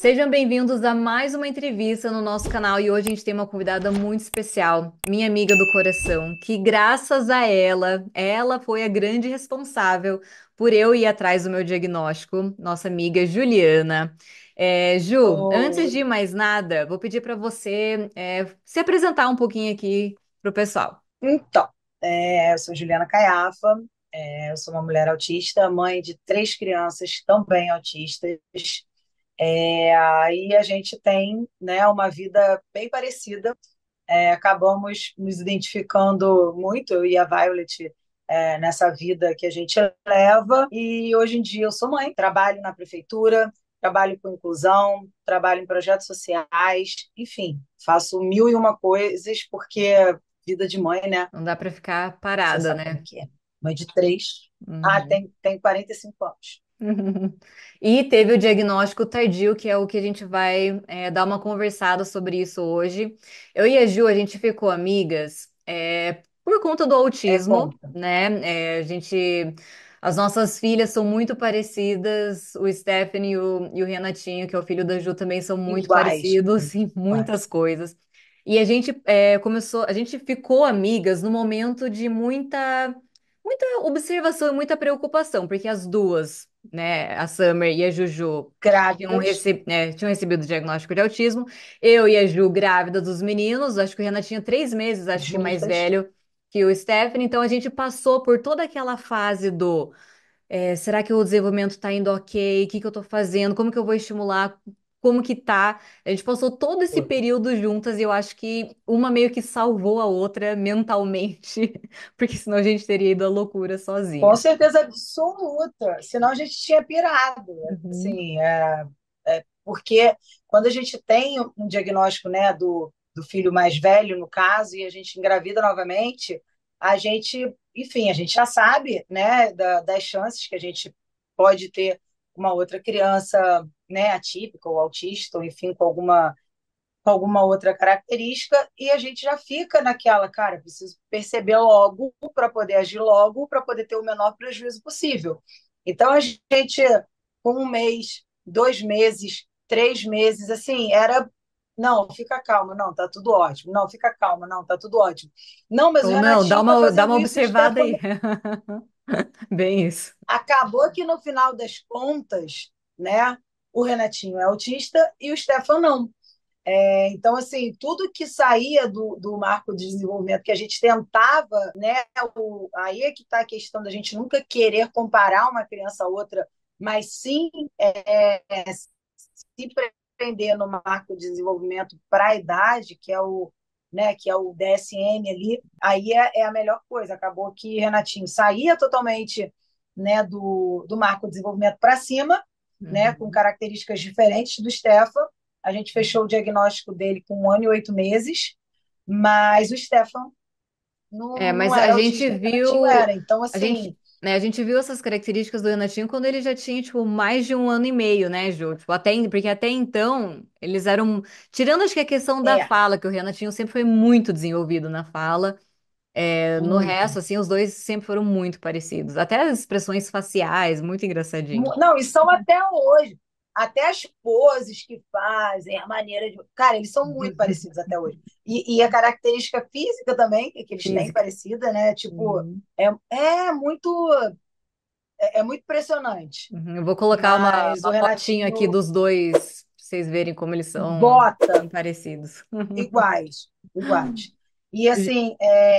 Sejam bem-vindos a mais uma entrevista no nosso canal e hoje a gente tem uma convidada muito especial, minha amiga do coração, que graças a ela foi a grande responsável por eu ir atrás do meu diagnóstico, nossa amiga Juliana. Ju, antes de mais nada, vou pedir para você se apresentar um pouquinho aqui para o pessoal. Então, eu sou Juliana Caiaffa, eu sou uma mulher autista, mãe de 3 crianças também autistas. Aí a gente tem, né, uma vida bem parecida, acabamos nos identificando muito, eu e a Violet, nessa vida que a gente leva, e hoje em dia eu sou mãe, trabalho na prefeitura, trabalho com inclusão, trabalho em projetos sociais, enfim, faço 1001 coisas, porque vida de mãe, né? Não dá para ficar parada, né? Mãe de 3, tem 45 anos. E teve o diagnóstico tardio, que é o que a gente vai dar uma conversada sobre isso hoje. Eu e a Ju, a gente ficou amigas por conta do autismo, né? As nossas filhas são muito parecidas, o Stephanie e o Renatinho, que é o filho da Ju, também são muito parecidos em muitas coisas. E a gente ficou amigas no momento de muita observação e muita preocupação, porque as duas, né, a Summer e a Juju, tinham recebido o diagnóstico de autismo, eu e a Ju grávida dos meninos, acho que o Renato tinha 3 meses, acho que mais velho que o Stephanie, então a gente passou por toda aquela fase do será que o desenvolvimento tá indo ok, o que que eu tô fazendo, como que eu vou estimular, como que tá, a gente passou todo esse período juntas e eu acho que uma meio que salvou a outra mentalmente, porque senão a gente teria ido à loucura sozinha. Com certeza absoluta, senão a gente tinha pirado, assim, porque quando a gente tem um diagnóstico, né, do filho mais velho, no caso, e a gente engravida novamente, a gente, enfim, a gente já sabe, né, das chances que a gente pode ter uma outra criança, né, atípica ou autista, ou enfim, com alguma outra característica, e a gente já fica naquela, cara, preciso perceber logo para poder agir logo, para poder ter o menor prejuízo possível. Então, a gente, com 1 mês, 2 meses, 3 meses, assim, era, não, fica calma, não, tá tudo ótimo, não, fica calma, não, tá tudo ótimo. Não, mas o Renatinho dá uma observada aí. Bem isso. Acabou que no final das contas, né, o Renatinho é autista e o Stefan não. Então, assim, tudo que saía do marco de desenvolvimento que a gente tentava, né, aí é que está a questão da gente nunca querer comparar uma criança a outra, mas sim se prender no marco de desenvolvimento para a idade, que é o, né, que é o DSM ali, aí é a melhor coisa. Acabou que Renatinho saía totalmente, né, do marco de desenvolvimento para cima, né, com características diferentes do Stefan. A gente fechou o diagnóstico dele com 1 ano e 8 meses, mas o Stefan não era. Mas a gente viu. Então, assim, a gente viu essas características do Renatinho quando ele já tinha, tipo, mais de 1 ano e meio, né, Ju? Tipo, porque até então eles eram. Tirando, acho que a questão da fala, que o Renatinho sempre foi muito desenvolvido na fala. No resto, assim, os dois sempre foram muito parecidos. Até as expressões faciais, muito engraçadinho. Não, e são até hoje. Até as poses que fazem, a maneira de... Cara, eles são muito parecidos até hoje. E a característica física também, que eles têm parecida, né? Tipo, é muito impressionante. Eu vou colocar uma fotinho aqui dos dois, pra vocês verem como eles são parecidos. Iguais. E assim,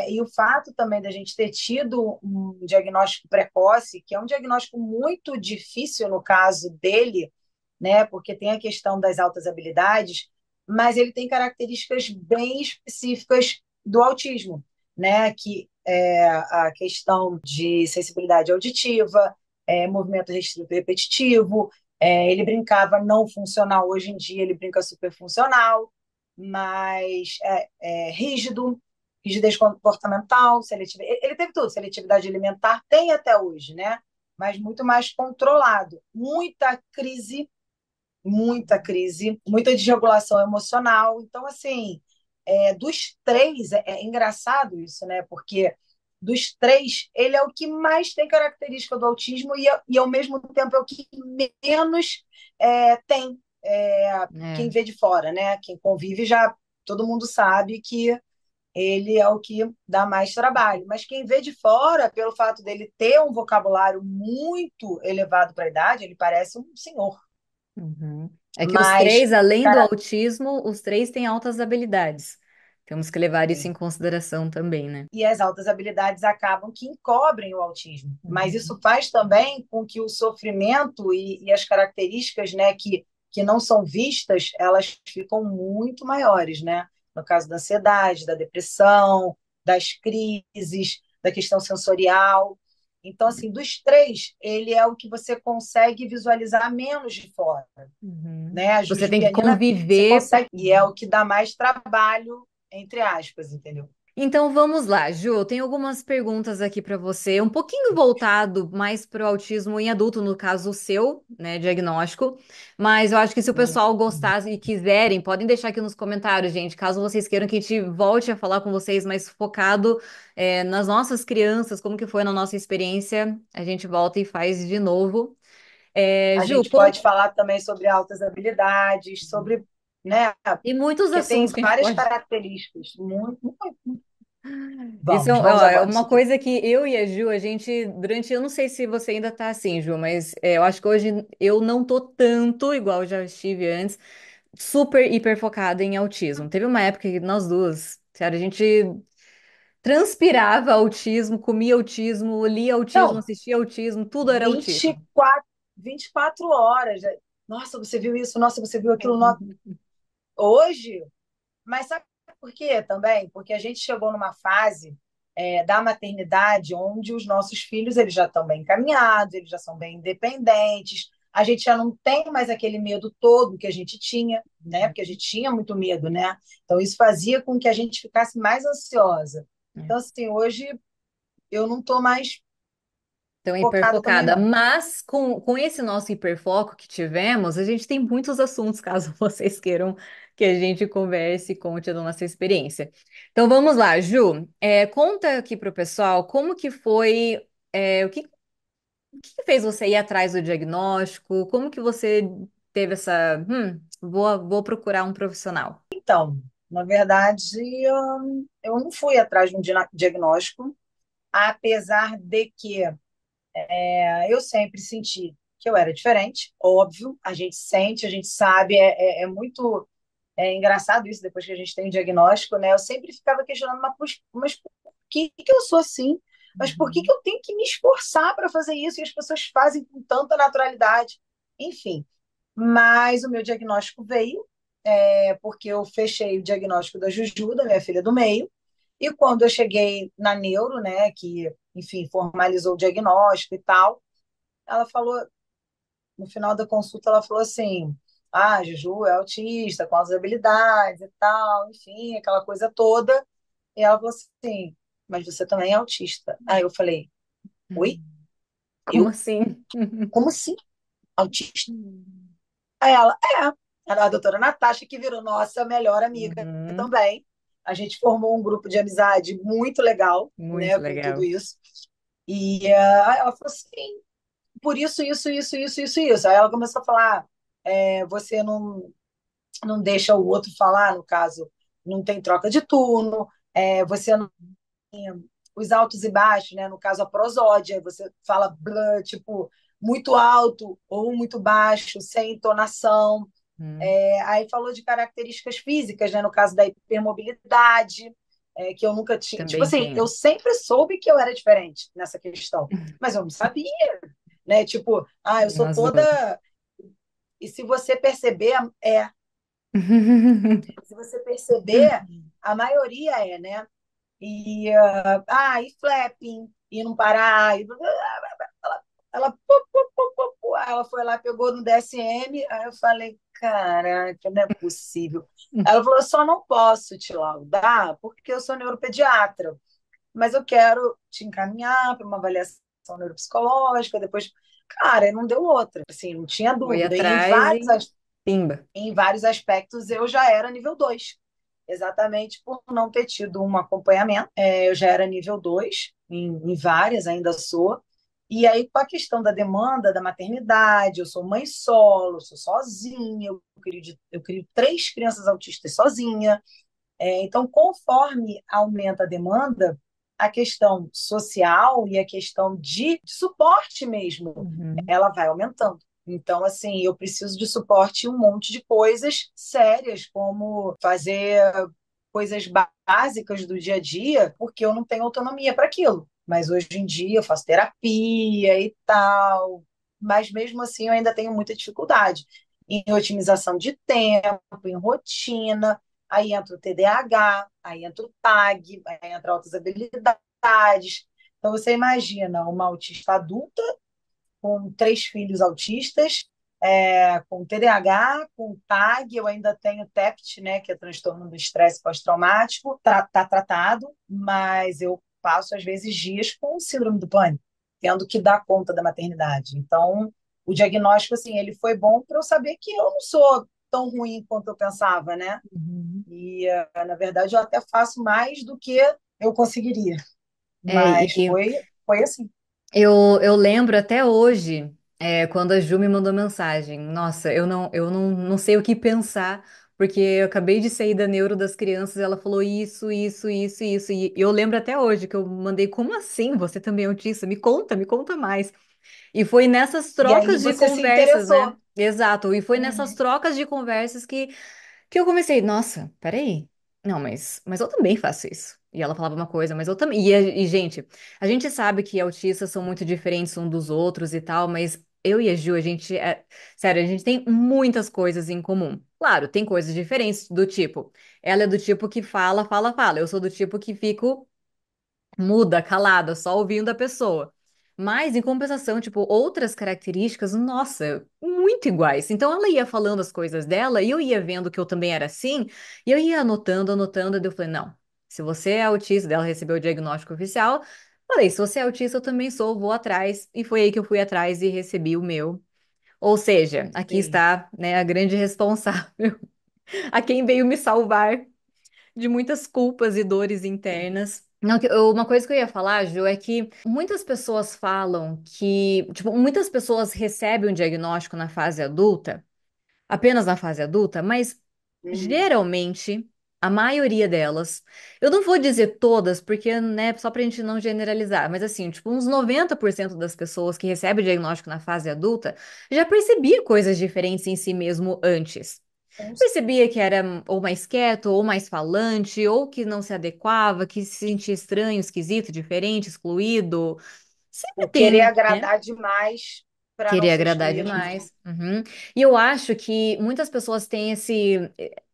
e o fato também da gente ter tido um diagnóstico precoce, que é um diagnóstico muito difícil no caso dele, né, porque tem a questão das altas habilidades, mas ele tem características bem específicas do autismo, né, que é a questão de sensibilidade auditiva, movimento restrito e repetitivo, ele brincava não funcional, hoje em dia ele brinca super funcional, mas rígido, rigidez comportamental, seletividade. Ele teve tudo, seletividade alimentar, tem até hoje, né? Mas muito mais controlado. Muita crise, muita desregulação emocional. Então, assim, dos 3, é engraçado isso, né? Porque dos 3, ele é o que mais tem característica do autismo e, ao mesmo tempo, é o que menos tem quem vê de fora, né? Quem convive já, todo mundo sabe que ele é o que dá mais trabalho. Mas quem vê de fora, pelo fato dele ter um vocabulário muito elevado para a idade, ele parece um senhor. Uhum. É que mas, os três, além do autismo, os três têm altas habilidades. Temos que levar isso em consideração também, né? E as altas habilidades acabam que encobrem o autismo. Uhum. Mas isso faz também com que o sofrimento e as características, né, que não são vistas, elas ficam muito maiores, né? No caso da ansiedade, da depressão, das crises, da questão sensorial. Então, assim, dos três, ele é o que você consegue visualizar menos de fora. Uhum. Né? Você tem que conviver. E é o que dá mais trabalho, entre aspas, entendeu? Então, vamos lá, Ju. Tem algumas perguntas aqui para você. Um pouquinho voltado mais para o autismo em adulto, no caso o seu, né, diagnóstico. Mas eu acho que se o pessoal gostasse e quiserem, podem deixar aqui nos comentários, gente. Caso vocês queiram que a gente volte a falar com vocês, mais focado nas nossas crianças, como que foi na nossa experiência, a gente volta e faz de novo. A Ju, gente pode falar também sobre altas habilidades, sobre... Né? E muitos porque assuntos tem várias características. Muito. Vamos, isso é uma coisa que eu e a Ju, a gente, durante, eu não sei se você ainda tá assim, Ju, mas eu acho que hoje eu não tô tanto, igual eu já estive antes, super hiper focada em autismo. Teve uma época que nós duas, sério, a gente transpirava autismo, comia autismo, lia autismo, então, assistia autismo, tudo era 24 horas, nossa, você viu isso, nossa, você viu aquilo, nossa. Hoje, mas sabe por quê também? Porque a gente chegou numa fase da maternidade onde os nossos filhos eles já estão bem encaminhados, eles já são bem independentes, a gente já não tem mais aquele medo todo que a gente tinha, né? Porque a gente tinha muito medo, né? Então isso fazia com que a gente ficasse mais ansiosa. Então assim, hoje eu não estou mais tão hiperfocada, mas com esse nosso hiperfoco que tivemos, a gente tem muitos assuntos, caso vocês queiram que a gente converse e conte a nossa experiência. Então vamos lá, Ju, conta aqui para o pessoal como que foi, o que fez você ir atrás do diagnóstico, como que você teve essa, vou procurar um profissional. Então, na verdade, eu não fui atrás de um diagnóstico, apesar de que eu sempre senti que eu era diferente, óbvio, a gente sente, a gente sabe, é muito engraçado isso depois que a gente tem o diagnóstico, né? Eu sempre ficava questionando, mas por que eu sou assim? Mas por que eu tenho que me esforçar para fazer isso? E as pessoas fazem com tanta naturalidade, enfim. Mas o meu diagnóstico veio, porque eu fechei o diagnóstico da Juju, da minha filha do meio, e quando eu cheguei na neuro, né, que, enfim, formalizou o diagnóstico e tal, ela falou, no final da consulta, ela falou assim, Juju é autista, com as habilidades e tal, enfim, aquela coisa toda. E ela falou assim, mas você também é autista. Aí eu falei, oi? Como assim? Como assim? Autista? Aí ela, era a doutora Natasha, que virou nossa melhor amiga também. A gente formou um grupo de amizade muito legal, né, com tudo isso. E ela falou assim, por isso. Aí ela começou a falar, você não deixa o outro falar, no caso, não tem troca de turno, você não tem os altos e baixos, né, no caso a prosódia, você fala blá, tipo, muito alto ou muito baixo, sem entonação. Aí falou de características físicas, né? No caso da hipermobilidade, que eu nunca tinha. Também tipo assim, Eu sempre soube que eu era diferente nessa questão, mas eu não sabia, né? Tipo, eu sou toda. E se você perceber, se você perceber, a maioria né? E e flapping, e não parar, e ela foi lá, pegou no DSM, aí eu falei, caraca, não é possível. Ela falou, eu só não posso te laudar porque eu sou neuropediatra, mas eu quero te encaminhar para uma avaliação neuropsicológica, depois, cara, não deu outra, assim, não tinha dúvida. Em vários aspectos eu já era nível 2, exatamente por não ter tido um acompanhamento, eu já era nível 2, em várias ainda sou. E aí, com a questão da demanda da maternidade, eu sou mãe solo, eu sou sozinha, eu crio 3 crianças autistas sozinha. Então, conforme aumenta a demanda, a questão social e a questão de suporte mesmo, ela vai aumentando. Então, assim, eu preciso de suporte em um monte de coisas sérias, como fazer coisas básicas do dia a dia, porque eu não tenho autonomia para aquilo. Mas hoje em dia eu faço terapia e tal, mas mesmo assim eu ainda tenho muita dificuldade em otimização de tempo, em rotina. Aí entra o TDAH, aí entra o TAG, aí entra outras habilidades. Então você imagina uma autista adulta com 3 filhos autistas, com TDAH, com TAG, eu ainda tenho TEPT, né, que é transtorno do estresse pós-traumático, tá tratado, mas eu passo, às vezes, dias com síndrome do pânico, tendo que dar conta da maternidade. Então, o diagnóstico, assim, ele foi bom para eu saber que eu não sou tão ruim quanto eu pensava, né? E, na verdade, eu até faço mais do que eu conseguiria. Mas foi assim. Eu lembro até hoje, quando a Ju me mandou mensagem. Nossa, eu não sei o que pensar, porque eu acabei de sair da neuro das crianças, ela falou isso. E eu lembro até hoje que eu mandei, como assim? Você também é autista? Me conta mais. E foi nessas trocas de conversas, né? Exato, e foi nessas trocas de conversas que eu comecei, nossa, peraí, não, mas eu também faço isso. E ela falava uma coisa, mas eu também... E, gente, a gente sabe que autistas são muito diferentes uns dos outros e tal, mas... Eu e a Ju, a gente, sério, a gente tem muitas coisas em comum. Claro, tem coisas diferentes do tipo. Ela é do tipo que fala. Eu sou do tipo que fico muda, calada, só ouvindo a pessoa. Mas, em compensação, tipo, outras características, nossa, muito iguais. Então, ela ia falando as coisas dela e eu ia vendo que eu também era assim. E eu ia anotando. E eu falei, não, se você é autista, dela recebeu o diagnóstico oficial... Falei, se você é autista, eu também sou, vou atrás. E foi aí que eu fui atrás e recebi o meu. Ou seja, aqui está, né, a grande responsável, a quem veio me salvar de muitas culpas e dores internas. Não, uma coisa que eu ia falar, Ju, é que muitas pessoas falam que... Tipo, muitas pessoas recebem um diagnóstico na fase adulta, apenas na fase adulta, mas geralmente... A maioria delas, eu não vou dizer todas, porque, né, só pra gente não generalizar, mas assim, tipo, uns 90% das pessoas que recebem o diagnóstico na fase adulta já percebia coisas diferentes em si mesmo antes. Percebia que era ou mais quieto, ou mais falante, ou que não se adequava, que se sentia estranho, esquisito, diferente, excluído. Sempre tem, querer agradar demais. Querer agradar demais. E eu acho que muitas pessoas têm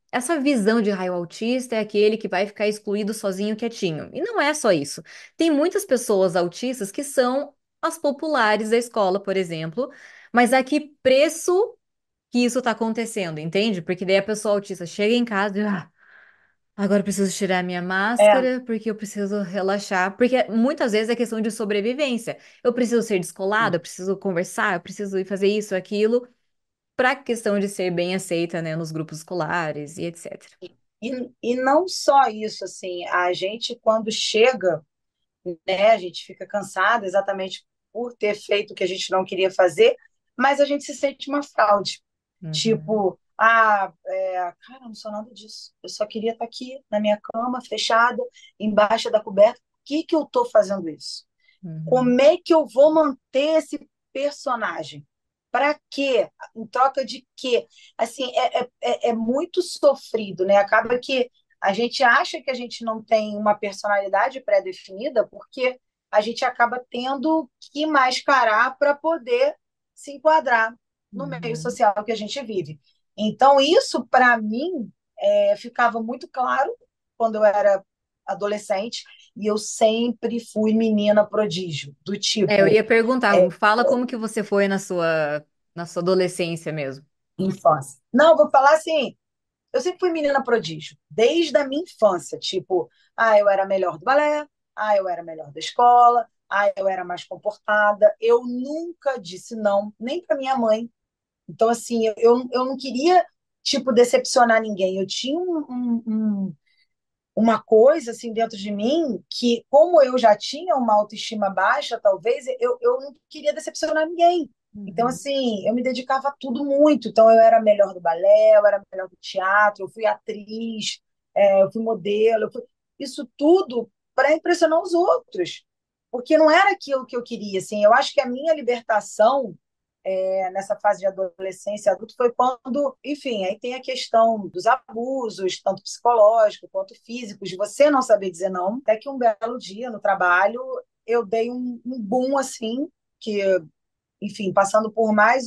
essa visão de raio autista é aquele que vai ficar excluído sozinho, quietinho. E não é só isso. Tem muitas pessoas autistas que são as populares da escola, por exemplo, mas a que preço que isso tá acontecendo, entende? Porque daí a pessoa autista chega em casa e... agora eu preciso tirar minha máscara, porque eu preciso relaxar. Porque muitas vezes é questão de sobrevivência. Eu preciso ser descolada, eu preciso conversar, eu preciso ir fazer isso, aquilo... para a questão de ser bem aceita, né, nos grupos escolares e etc. E não só isso, assim, a gente quando chega, né, a gente fica cansada exatamente por ter feito o que a gente não queria fazer, mas a gente se sente uma fraude. Tipo, cara, eu não sou nada disso, eu só queria estar aqui na minha cama, fechada, embaixo da coberta, por que eu estou fazendo isso? Como é que eu vou manter esse personagem? Para quê? Em troca de quê? Assim, é muito sofrido, né? Acaba que a gente acha que a gente não tem uma personalidade pré-definida porque a gente acaba tendo que mascarar para poder se enquadrar no meio social que a gente vive. Então, isso, para mim, ficava muito claro quando eu era adolescente, e eu sempre fui menina prodígio, do tipo... eu ia perguntar, fala como que você foi na sua adolescência mesmo. Infância. Não, vou falar assim, eu sempre fui menina prodígio, desde a minha infância, tipo, eu era melhor do balé, eu era melhor da escola, eu era mais comportada, eu nunca disse não, nem pra minha mãe. Então, assim, eu não queria, tipo, decepcionar ninguém, eu tinha uma coisa assim dentro de mim que, como eu já tinha uma autoestima baixa, talvez, eu não queria decepcionar ninguém. Então, assim, eu me dedicava a tudo muito. Então, eu era melhor do balé, eu era melhor do teatro, eu fui atriz, eu fui modelo, isso tudo para impressionar os outros. Porque não era aquilo que eu queria, assim. Eu acho que a minha libertação nessa fase de adolescência, adulto, foi quando, enfim, aí tem a questão dos abusos, tanto psicológicos quanto físicos, de você não saber dizer não. Até que um belo dia, no trabalho, eu dei um boom, assim, que... Enfim, passando por mais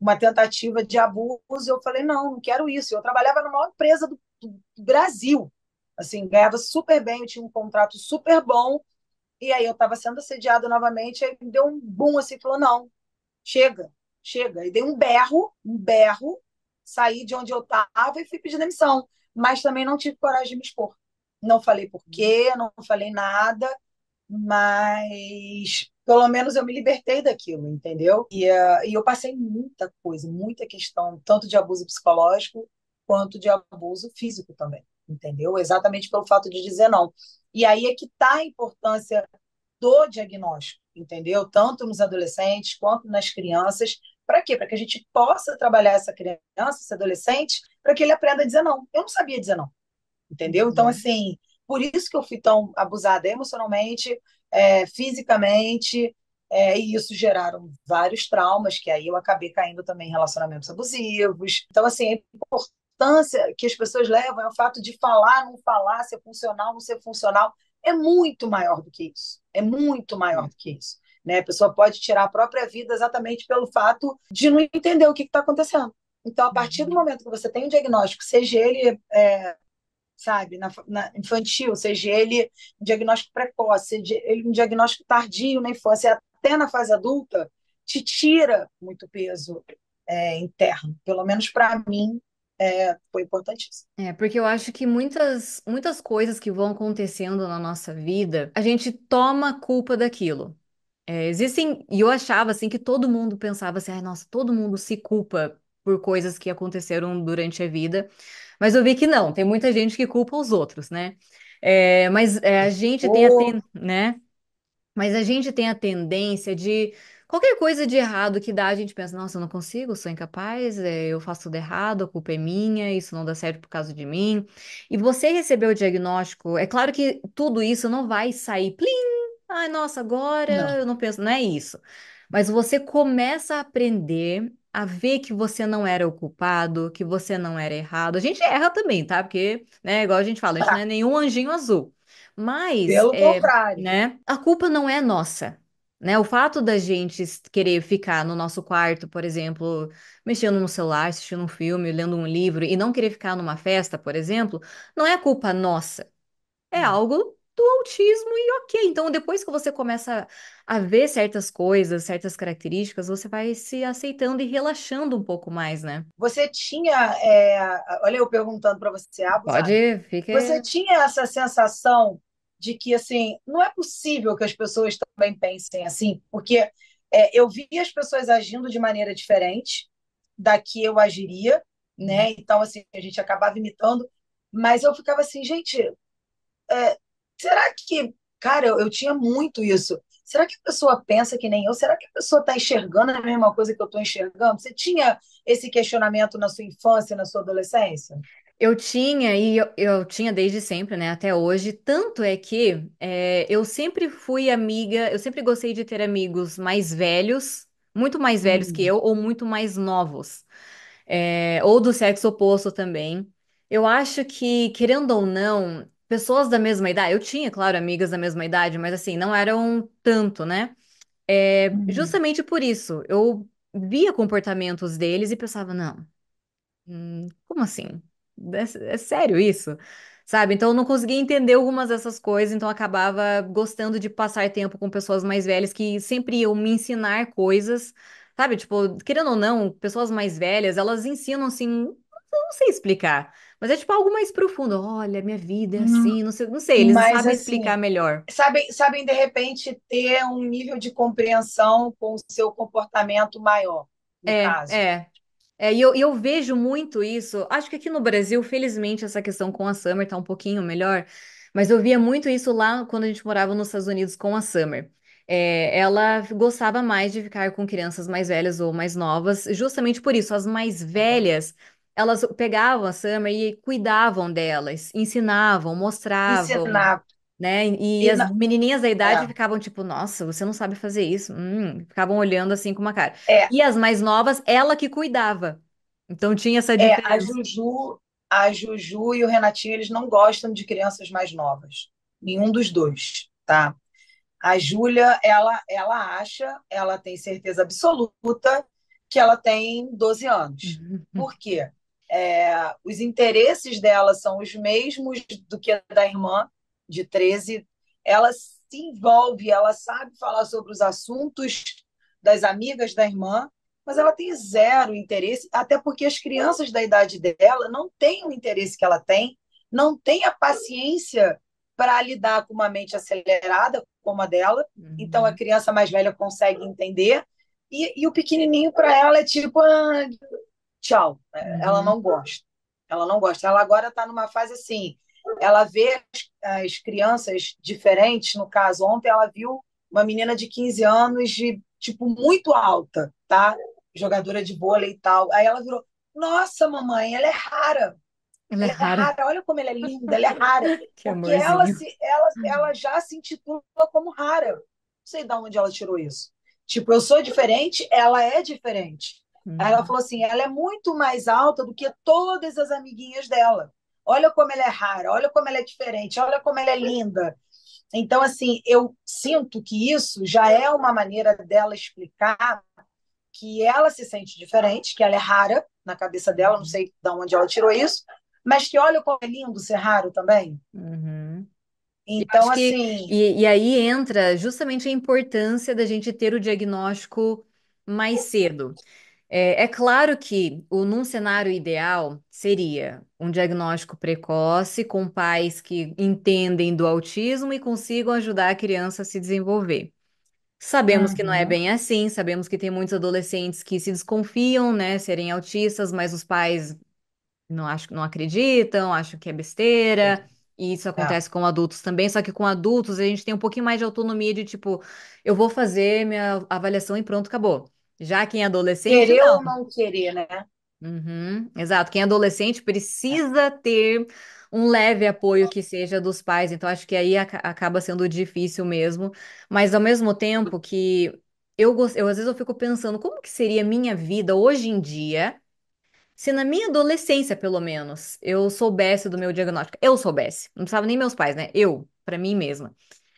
uma tentativa de abuso, eu falei, não quero isso. Eu trabalhava na maior empresa do Brasil, assim, ganhava super bem, eu tinha um contrato super bom, e aí eu estava sendo assediada novamente, aí me deu um boom, assim, falou, não, chega, chega. E dei um berro, saí de onde eu estava e fui pedir demissão. Mas também não tive coragem de me expor. Não falei por quê, não falei nada, mas... Pelo menos eu me libertei daquilo, entendeu? E eu passei muita coisa, muita questão, tanto de abuso psicológico quanto de abuso físico também, entendeu? Exatamente pelo fato de dizer não. E aí é que está a importância do diagnóstico, entendeu? Tanto nos adolescentes quanto nas crianças. Para quê? Para que a gente possa trabalhar essa criança, esse adolescente, para que ele aprenda a dizer não. Eu não sabia dizer não, entendeu? Então, assim, por isso que eu fui tão abusada emocionalmente, fisicamente, e isso geraram vários traumas, que aí eu acabei caindo também em relacionamentos abusivos. Então, assim, a importância que as pessoas levam é o fato de falar, não falar, ser funcional, não ser funcional, é muito maior do que isso. É muito maior do que isso, né? A pessoa pode tirar a própria vida exatamente pelo fato de não entender o que está acontecendo. Então, a partir do momento que você tem um diagnóstico, seja ele... sabe, na infantil, seja ele um diagnóstico precoce, seja ele um diagnóstico tardio na infância, até na fase adulta, te tira muito peso interno. Pelo menos para mim, foi importantíssimo. Porque eu acho que muitas coisas que vão acontecendo na nossa vida, a gente toma culpa daquilo. E eu achava assim que todo mundo pensava assim, ai, nossa, todo mundo se culpa por coisas que aconteceram durante a vida. Mas eu vi que não, tem muita gente que culpa os outros, né? A gente tem né? Mas a gente tem a tendência de qualquer coisa de errado que dá, a gente pensa, nossa, eu não consigo, eu sou incapaz, eu faço tudo errado, a culpa é minha, isso não dá certo por causa de mim. E você recebeu o diagnóstico, é claro que tudo isso não vai sair, plim, ai, nossa, agora não. Eu não penso, não é isso. Mas você começa a aprender a ver que você não era o culpado, que você não era errado. A gente erra também, tá? Porque, né, igual a gente fala, a gente não é nenhum anjinho azul. Mas, pelo contrário, né, a culpa não é nossa, né? O fato da gente querer ficar no nosso quarto, por exemplo, mexendo no celular, assistindo um filme, lendo um livro, e não querer ficar numa festa, por exemplo, não é culpa nossa. É algo do autismo e ok. Então, depois que você começa a ver certas coisas, certas características, você vai se aceitando e relaxando um pouco mais, né? Você tinha... Olha eu perguntando para você, abusada. Pode, fica... Você tinha essa sensação de que, assim, não é possível que as pessoas também pensem assim, porque eu vi as pessoas agindo de maneira diferente da que eu agiria, né? Então, assim, a gente acabava imitando, mas eu ficava assim, gente... Será que... Cara, eu tinha muito isso. Será que a pessoa pensa que nem eu? Será que a pessoa está enxergando a mesma coisa que eu estou enxergando? Você tinha esse questionamento na sua infância, na sua adolescência? Eu tinha, e eu tinha desde sempre, né? Até hoje. Tanto é que eu sempre fui amiga... Eu sempre gostei de ter amigos mais velhos, muito mais velhos que eu, ou muito mais novos. Ou do sexo oposto também. Eu acho que, querendo ou não... Pessoas da mesma idade, eu tinha, claro, amigas da mesma idade, mas assim, não eram tanto, né? Justamente por isso, eu via comportamentos deles e pensava, não, como assim? É sério isso? Sabe? Então eu não conseguia entender algumas dessas coisas, então eu acabava gostando de passar tempo com pessoas mais velhas que sempre iam me ensinar coisas, sabe? Tipo, querendo ou não, pessoas mais velhas, elas ensinam assim... Eu não sei explicar, mas é tipo algo mais profundo. Olha, minha vida é assim, não sei, eles mas, sabem assim, explicar melhor. Sabem, de repente, ter um nível de compreensão com o seu comportamento maior, no caso. E eu vejo muito isso. Acho que aqui no Brasil, felizmente, essa questão com a Summer tá um pouquinho melhor, mas eu via muito isso lá quando a gente morava nos Estados Unidos com a Summer. Ela gostava mais de ficar com crianças mais velhas ou mais novas, justamente por isso. As mais velhas, elas pegavam a Summer e cuidavam delas, ensinavam, mostravam, Ensinar. né? E E as menininhas da idade ficavam tipo, nossa, você não sabe fazer isso. Ficavam olhando assim com uma cara. é, é, E as mais novas, ela que cuidava. Então tinha essa A diferença. Juju, e o Renatinho, eles não gostam de crianças mais novas. Nenhum dos dois, tá? A Júlia, ela acha, ela tem certeza absoluta que ela tem 12 anos. Por quê? Os interesses dela são os mesmos do que a da irmã, de 13. Ela se envolve, ela sabe falar sobre os assuntos das amigas da irmã, mas ela tem zero interesse, até porque as crianças da idade dela não têm o interesse que ela tem, não têm a paciência para lidar com uma mente acelerada como a dela. Então a Uhum. criança mais velha consegue entender, e o pequenininho para ela é tipo, "Ah, tchau." Ela Uhum. não gosta. Ela não gosta. Ela agora está numa fase assim, ela vê as crianças diferentes. No caso, ontem ela viu uma menina de 15 anos, de tipo muito alta, tá? Jogadora de vôlei e tal. Aí ela virou: "Nossa, mamãe, ela é rara. Ela é Ela é rara. rara, olha como ela é linda, ela é rara." Que Porque ela, amorzinho. se, ela, Uhum. ela já se intitula como rara. Não sei de onde ela tirou isso. Tipo, eu sou diferente, ela é diferente. Aí ela Uhum. falou assim: "Ela é muito mais alta do que todas as amiguinhas dela. Olha como ela é rara, olha como ela é diferente, olha como ela é linda." Então, assim, eu sinto que isso já é uma maneira dela explicar que ela se sente diferente, que ela é rara na cabeça dela, não Uhum. sei de onde ela tirou isso, mas que olha como é lindo ser raro também. Uhum. Eu Então, acho que, assim, e aí entra justamente a importância da gente ter o diagnóstico mais cedo. É claro que num cenário ideal seria um diagnóstico precoce com pais que entendem do autismo e consigam ajudar a criança a se desenvolver. Sabemos que não é Uhum. bem assim, sabemos que tem muitos adolescentes que se desconfiam, né, serem autistas, mas os pais não acreditam, acham que é é, besteira. E isso é, acontece com adultos também, só que com adultos a gente tem um pouquinho mais de autonomia de tipo, eu vou fazer minha avaliação e pronto, acabou. Já quem é adolescente, querer ou não. não querer, né? Exato. Quem é adolescente precisa ter um leve apoio que seja dos pais, então acho que aí acaba sendo difícil mesmo, mas ao mesmo tempo que às vezes eu fico pensando como que seria minha vida hoje em dia se na minha adolescência, pelo menos, eu soubesse do meu diagnóstico. Eu soubesse, não precisava nem meus pais, né? Eu, pra mim mesma.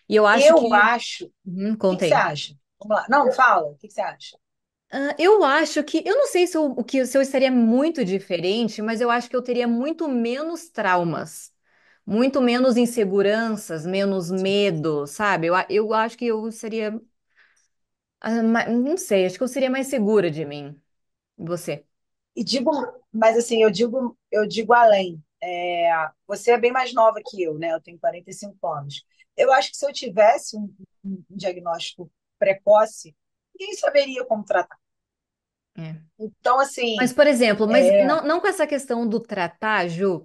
E eu acho Eu que. acho. O que que você Contei. acha? Vamos lá. Não, fala. O que que você acha? Eu acho que, eu não sei se eu estaria muito diferente, mas eu acho que eu teria muito menos traumas, muito menos inseguranças, menos medo, sabe? Eu acho que eu seria, não sei, acho que eu seria mais segura de mim. E você? E digo, mas assim, eu digo além. Você é bem mais nova que eu, né? Eu tenho 45 anos. Eu acho que se eu tivesse um diagnóstico precoce, ninguém saberia como tratar. É. Então, assim, Mas, por exemplo, mas é, não com essa questão do tratar, Ju,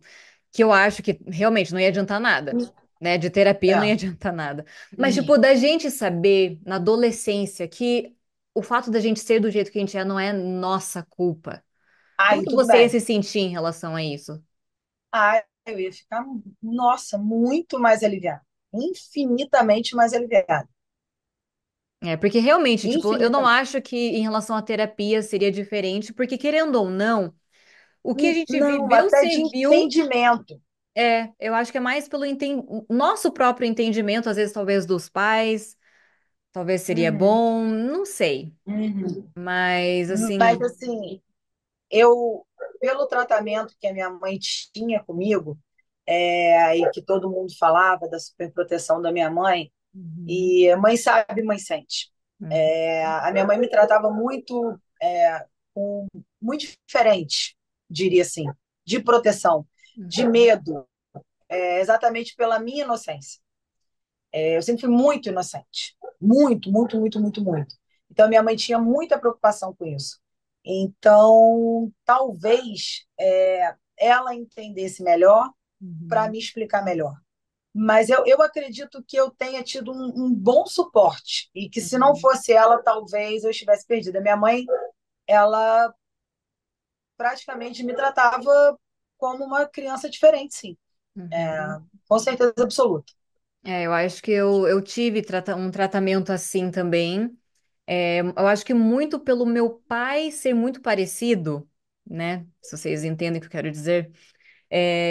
que eu acho que realmente não ia adiantar nada, né? De terapia não ia é, adiantar nada. Mas, tipo, da gente saber na adolescência que o fato da gente ser do jeito que a gente é não é nossa culpa. Como aí que tudo você ia bem. se sentir em relação a isso? Ah, eu ia ficar, nossa, muito mais aliviada. Infinitamente mais aliviada. Porque realmente, tipo, eu não Infinitamente. acho que em relação à terapia seria diferente, porque querendo ou não, o que a gente Não, viveu, até de serviu. entendimento. Eu acho que é mais pelo nosso próprio entendimento, às vezes, talvez dos pais, talvez seria Uhum, bom, não sei. uhum. Mas, Mas, assim, assim, eu, pelo tratamento que a minha mãe tinha comigo, e que todo mundo falava da superproteção da minha mãe, Uhum. e mãe sabe, mãe sente. Uhum. A minha mãe me tratava muito, muito diferente, diria assim, de proteção, de Uhum. medo, exatamente pela minha inocência. Eu sempre fui muito inocente. Muito, muito, muito, muito, muito. Então, minha mãe tinha muita preocupação com isso. Então, talvez ela entendesse melhor para me explicar melhor. Mas eu acredito que eu tenha tido um bom suporte e que se não fosse ela, talvez eu estivesse perdida. Minha mãe, ela praticamente me tratava como uma criança diferente, sim. Com certeza absoluta. Eu acho que eu tive um tratamento assim também. Eu acho que muito pelo meu pai ser muito parecido, né? Se vocês entendem o que eu quero dizer.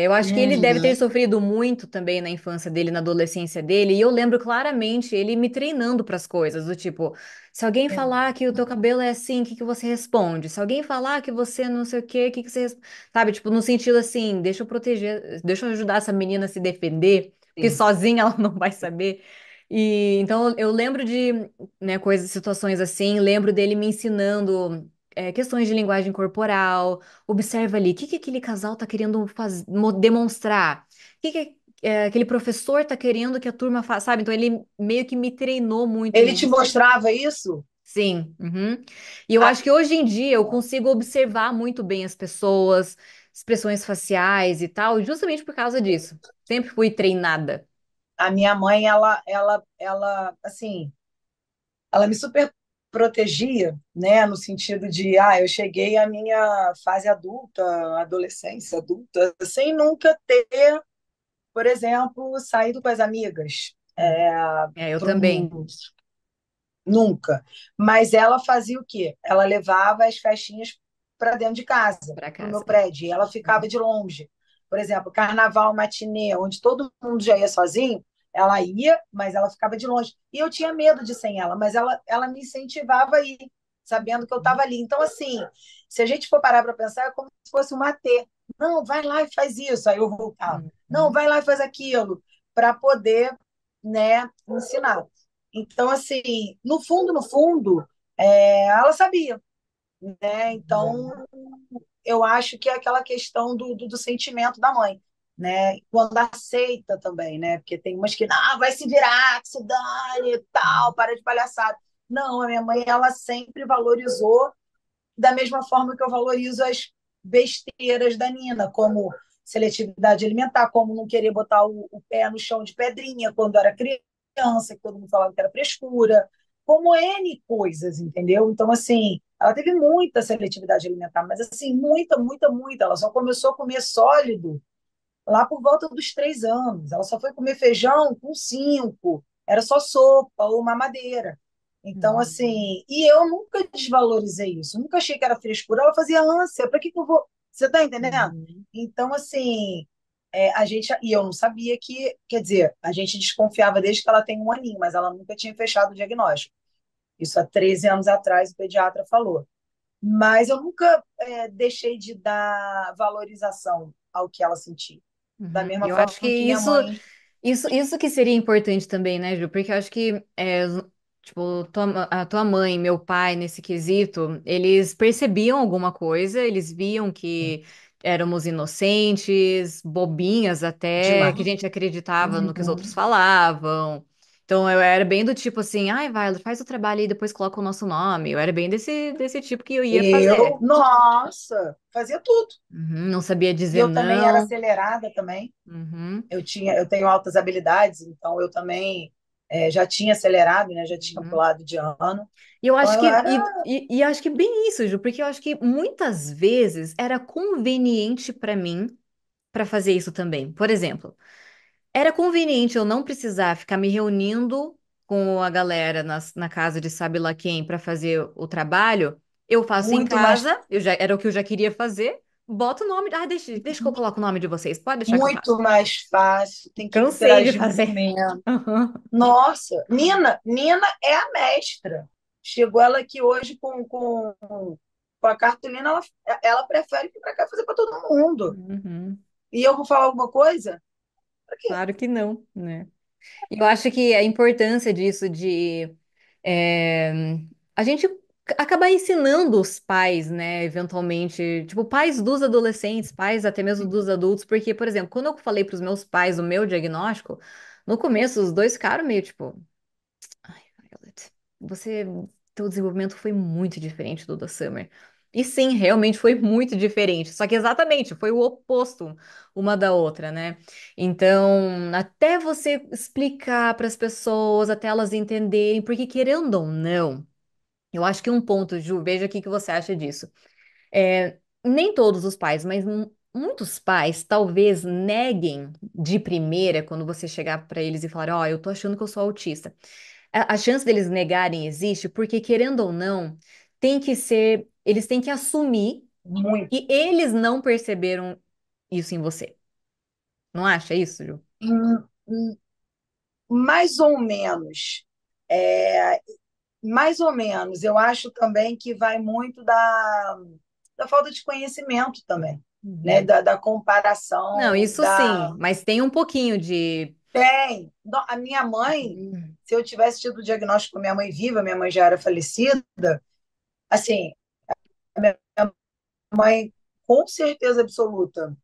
Eu acho que ele deve ter sofrido muito também na infância dele, na adolescência dele, e eu lembro claramente ele me treinando para as coisas, do tipo, se alguém falar que o teu cabelo é assim, o que que você responde? Se alguém falar que você não sei o que você responde? Sabe, tipo, no sentido assim, deixa eu proteger, deixa eu ajudar essa menina a se defender, porque sozinha ela não vai saber. E então eu lembro de, né, coisas, situações assim, lembro dele me ensinando questões de linguagem corporal, observa ali, o que que aquele casal está querendo demonstrar, o que que aquele professor está querendo que a turma faça, sabe? Então ele meio que me treinou muito. Ele te mostrava isso? Sim. E eu acho que hoje em dia eu consigo observar muito bem as pessoas, expressões faciais e tal, justamente por causa disso. Sempre fui treinada. A minha mãe, ela assim, ela me super protegia, né, no sentido de, eu cheguei à minha fase adulta, adolescência adulta, sem nunca ter, por exemplo, saído com as amigas. Eu também. Nunca. Mas ela fazia o quê? Ela levava as festinhas para dentro de casa, para o meu prédio, e ela ficava de longe. Por exemplo, carnaval, matinê, onde todo mundo já ia sozinho, ela ia, mas ela ficava de longe. E eu tinha medo de ir sem ela, mas ela me incentivava a ir, sabendo que eu estava ali. Então, assim, se a gente for parar para pensar, é como se fosse um matê. Não, vai lá e faz isso. Aí eu voltava. Não, vai lá e faz aquilo. Para poder, né, ensinar. Então, assim, no fundo, ela sabia. Né? Então, eu acho que é aquela questão do sentimento da mãe. Né? Quando aceita também, né? Porque tem umas que, vai se virar, que se dane e tal, para de palhaçada. Não, a minha mãe, ela sempre valorizou da mesma forma que eu valorizo as besteiras da Nina, como seletividade alimentar, como não querer botar o pé no chão de pedrinha quando era criança, que todo mundo falava que era frescura, como N coisas, entendeu? Então, assim, ela teve muita seletividade alimentar, mas assim, muita, muita, muita. Ela só começou a comer sólido lá por volta dos 3 anos. Ela só foi comer feijão com 5. Era só sopa ou mamadeira. Então, assim... E eu nunca desvalorizei isso. Nunca achei que era frescura. Ela fazia ânsia. Para que eu vou... Você tá entendendo? Então, assim... a gente... E eu não sabia que... Quer dizer, a gente desconfiava desde que ela tem 1 aninho, mas ela nunca tinha fechado o diagnóstico. Isso há 13 anos atrás o pediatra falou. Mas eu nunca deixei de dar valorização ao que ela sentia. Da mesma forma, eu acho que isso que seria importante também, né, Ju? Porque eu acho que tipo, a tua mãe, meu pai, nesse quesito, eles percebiam alguma coisa, eles viam que éramos inocentes, bobinhas até, que a gente acreditava no que os outros falavam. Então eu era bem do tipo assim, Violet, faz o trabalho aí, depois coloca o nosso nome. Eu era bem desse tipo que eu ia fazer. Nossa, fazia tudo. Não sabia dizer eu não. Eu também era acelerada também. Eu tenho altas habilidades, então eu também já tinha acelerado, né? Já tinha pulado de ano. E eu acho e acho que bem isso, Ju, porque eu acho que muitas vezes era conveniente para mim para fazer isso também. Por exemplo, era conveniente eu não precisar ficar me reunindo com a galera na casa de sabe lá quem para fazer o trabalho. Eu faço muito em casa, era o que eu já queria fazer, boto o nome, deixa que eu coloco o nome de vocês, pode deixar muito mais fácil, tem que cansei de fazer. Nossa, Nina é a mestra. Chegou ela aqui hoje com a cartolina, ela prefere vir para cá fazer para todo mundo. E eu vou falar alguma coisa? Claro que não, né? Eu acho que a importância disso de a gente acabar ensinando os pais, né, eventualmente, tipo, pais dos adolescentes, pais até mesmo dos adultos, porque, por exemplo, quando eu falei para os meus pais o meu diagnóstico, no começo os dois ficaram meio tipo, Violet, teu desenvolvimento foi muito diferente do da Summer. E sim, realmente foi muito diferente. Só que exatamente, foi o oposto uma da outra, né? Então, até você explicar para as pessoas, até elas entenderem, porque querendo ou não, eu acho que um ponto, Ju, veja o que você acha disso. É, nem todos os pais, mas muitos pais talvez neguem de primeira quando você chegar para eles e falar: Ó, eu tô achando que eu sou autista. A chance deles negarem existe porque, querendo ou não, tem que ser, eles têm que assumir Muito. que eles não perceberam isso em você. Não acha isso, Ju? Hum, hum, Mais ou menos. É, mais ou menos. Eu acho também que vai muito da falta de conhecimento também, né? Uhum. Da Não, comparação, isso sim, mas tem um pouquinho de. Tem. A minha mãe, Uhum. se eu tivesse tido o diagnóstico com minha mãe viva, minha mãe já era falecida, assim, a minha mãe, com certeza absoluta,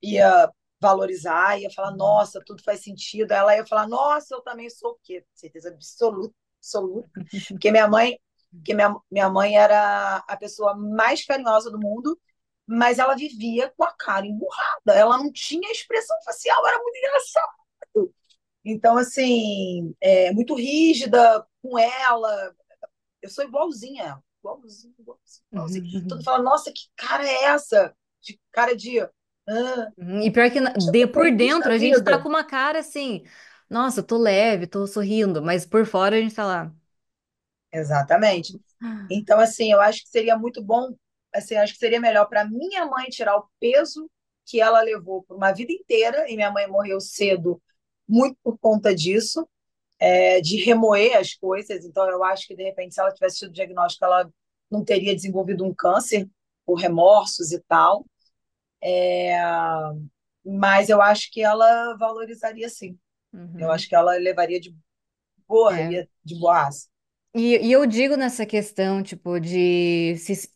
ia valorizar, ia falar, nossa, tudo faz sentido. Aí ela ia falar, nossa, eu também sou, porque certeza absoluta, absoluta, porque minha mãe era a pessoa mais carinhosa do mundo, mas ela vivia com a cara emburrada, ela não tinha expressão facial, era muito engraçado. Então, assim, muito rígida com ela, eu sou igualzinha a ela, igualzinha, igualzinha, igualzinha. Todo mundo fala, nossa, que cara é essa? De cara de... Ah, E pior que eu tô por feliz dentro da a gente tá vida. com uma cara assim, nossa, eu tô leve, tô sorrindo, mas por fora a gente tá lá. Exatamente. "Ah, Então, assim, eu acho que seria muito bom, assim, acho que seria melhor para minha mãe tirar o peso que ela levou por uma vida inteira, e minha mãe morreu cedo, muito por conta disso, de remoer as coisas. Então, eu acho que, de repente, se ela tivesse tido o diagnóstico, ela não teria desenvolvido um câncer por remorsos e tal. É, Mas eu acho que ela valorizaria, sim. Eu uhum." acho que ela levaria de boa, É. ia de boaça. E eu digo nessa questão, tipo,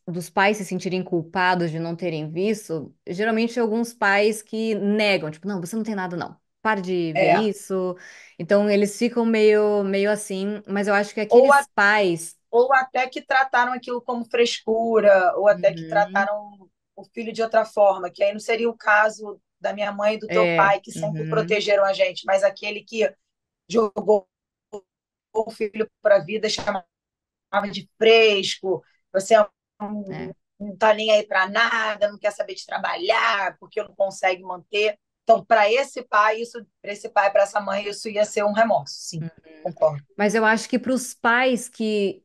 dos pais se sentirem culpados de não terem visto, geralmente alguns pais que negam, tipo, não, você não tem nada, não. Para de ver É. isso. Então eles ficam meio assim, mas eu acho que Ou aqueles pais. Até que trataram aquilo como frescura, ou até que Uhum, trataram o filho de outra forma, que aí não seria o caso da minha mãe e do teu é, pai, que sempre uhum, protegeram a gente, mas aquele que jogou o filho para a vida, chamava de fresco, você é. não tá nem aí para nada, não quer saber de trabalhar, porque não consegue manter. Então, para essa mãe, isso ia ser um remorso, sim, concordo. Mas eu acho que para os pais que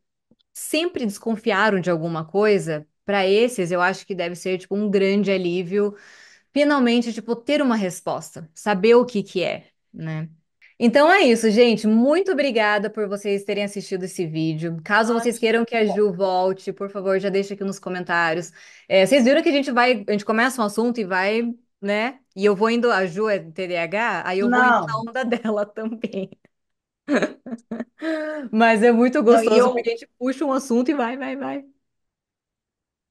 sempre desconfiaram de alguma coisa, para esses eu acho que deve ser tipo um grande alívio, finalmente tipo ter uma resposta, saber o que que é, né? Então é isso, gente. Muito obrigada por vocês terem assistido esse vídeo. Caso vocês Imagina, queiram que a bom. Ju volte, por favor, já deixa aqui nos comentários. Vocês viram que a gente começa um assunto e vai, né? E eu vou indo, a Ju é TDAH, aí eu vou indo na Não, onda dela também. Mas é muito não, e gostoso porque eu... a gente puxa um assunto e vai, vai, vai.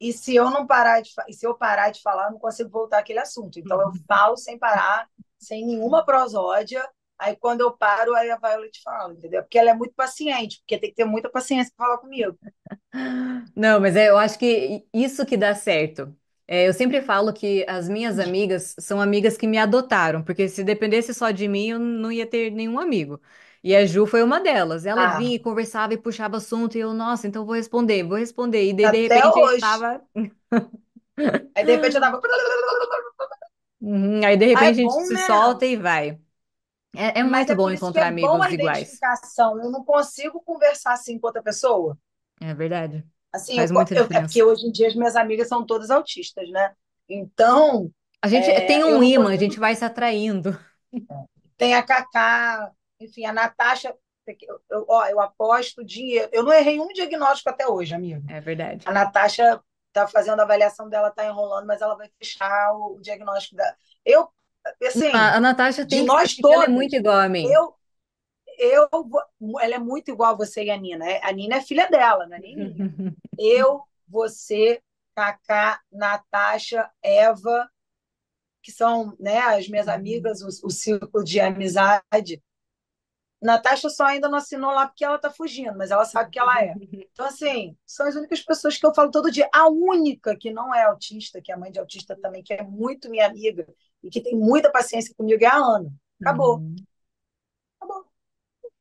E se eu não parar e se eu parar de falar, eu não consigo voltar àquele assunto. Então eu falo sem parar, sem nenhuma prosódia. Aí quando eu paro, aí a Violet fala, entendeu? Porque ela é muito paciente, porque tem que ter muita paciência para falar comigo. Não, mas eu acho que isso que dá certo. Eu sempre falo que as minhas amigas são amigas que me adotaram, porque se dependesse só de mim, eu não ia ter nenhum amigo. E a Ju foi uma delas. Ela Ah, vinha e conversava e puxava assunto, e eu, nossa, então vou responder, vou responder. E daí, de até repente, eu hoje. estava. Aí de repente eu tava. Aí, de Ah, repente, é a gente bom, se né? solta e vai. É Mas muito é bom por isso que encontrar é bom amigos a iguais. identificação. Eu não consigo conversar assim com outra pessoa. É verdade. Assim, Faz muita é diferença. porque hoje em dia as minhas amigas são todas autistas, né? Então, A gente tem eu um não ímã, a gente consigo. vai se atraindo. Tem a Cacá, enfim, a Natasha. Ó, eu aposto dinheiro. Eu não errei um diagnóstico até hoje, amigo. É verdade. A Natasha tá fazendo a avaliação dela, tá enrolando, mas ela vai fechar o diagnóstico dela. Eu, Não, assim, a Natasha de tem que ser, nós porque ela é muito todas, igual a mim. eu, ela é muito igual a você e a Nina. A Nina é filha dela, não é nem minha. Eu, você, Cacá, Natasha, Eva, que são, né, as minhas amigas, o círculo de amizade. Natasha só ainda não assinou lá porque ela tá fugindo, mas ela sabe que ela é. Então, assim, são as únicas pessoas que eu falo todo dia. A única que não é autista, que é mãe de autista também, que é muito minha amiga e que tem muita paciência comigo, é a Ana. Acabou. Acabou.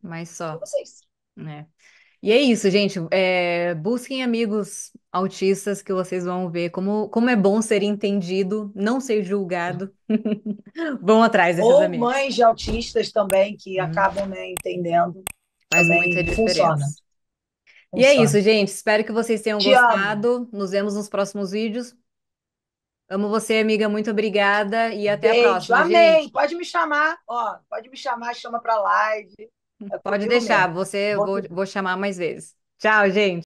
Mas só. Pra vocês. É. E é isso, gente. Busquem amigos autistas que vocês vão ver como é bom ser entendido, não ser julgado. Vão atrás desses amigos. Ou mães de autistas também que acabam, né, entendendo. Faz muita diferença. Funciona. E é isso, gente. Espero que vocês tenham gostado. Nos vemos nos próximos vídeos. Amo você, amiga. Muito obrigada. E até a próxima, amém. Gente. Pode me chamar. Ó, pode me chamar. Chama pra live. Pode deixar, vou chamar mais vezes. Tchau, gente.